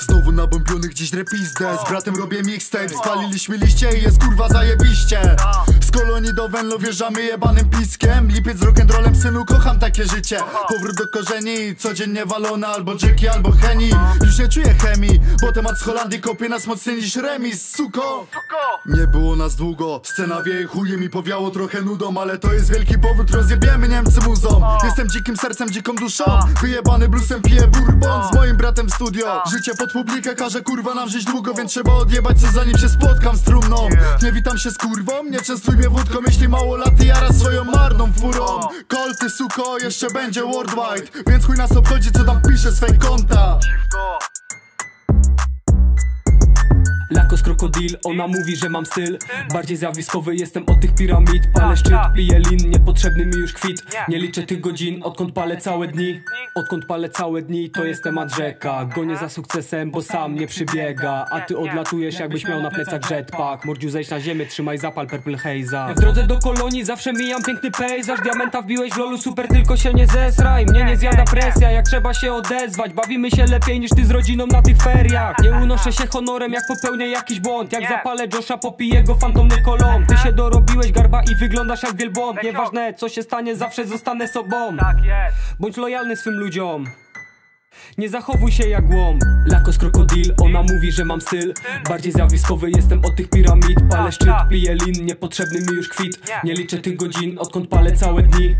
Znowu nabąbiony gdzieś repizdę. Z bratem robię mixtape, spaliliśmy liście i jest kurwa zajebiście. Z kolonii do Venlo wjeżdżamy jebanym piskiem. Lipiec z rock'n'rollem, synu, kocham takie życie. Powrót do korzeni, codziennie walona albo Jackie, albo Henny. Już nie czuję chemii, bo temat z Holandii kopie nas mocniej niż remis, suko. Nie było nas długo, scena wieje chujem i powiało trochę nudą. Ale to jest wielki powrót, rozjebiemy Niemcy muzą. Jestem dzikim sercem, dziką duszą, wyjebany bluesem, piję bourbon z moim bratem w studio. Życie pod publikę każe kurwa nam żyć długo, więc trzeba odjebać co zanim się spotkam z trumną. Nie witam się z kurwą, nie częstuj mnie wódką, jeśli mało lat i jara swoją marną furą. Kolty suko, jeszcze będzie worldwide, więc chuj nas obchodzi co tam pisze swej konta. Lakos krokodil, ona mówi, że mam styl. Bardziej zjawiskowy jestem od tych piramid. Palę szczyt, piję lin, niepotrzebny mi już kwit. Nie liczę tych godzin, odkąd palę całe dni. To jest temat rzeka. Gonię za sukcesem, bo sam nie przybiega. A ty odlatujesz, jakbyś miał na plecach jetpack. Mordziu, zejdź na ziemię, trzymaj zapal Purple Haze'a. W drodze do kolonii zawsze mijam piękny pejzaż. Diamenta wbiłeś w lolu, super, tylko się nie zesraj. Mnie nie zjada presja, jak trzeba się odezwać. Bawimy się lepiej niż ty z rodziną na tych feriach. Nie unoszę się honorem, jak popełniam jakiś błąd, jak zapalę Josha, popiję go fantomny kolom. Ty się dorobiłeś garba i wyglądasz jak wielbłąd. Nieważne co się stanie, zawsze zostanę sobą. Bądź lojalny swym ludziom, nie zachowuj się jak łom. Lakos krokodil, ona mówi, że mam styl. Bardziej zjawiskowy jestem od tych piramid. Palę szczyt, piję lin, niepotrzebny mi już kwit. Nie liczę tych godzin, odkąd palę całe dni.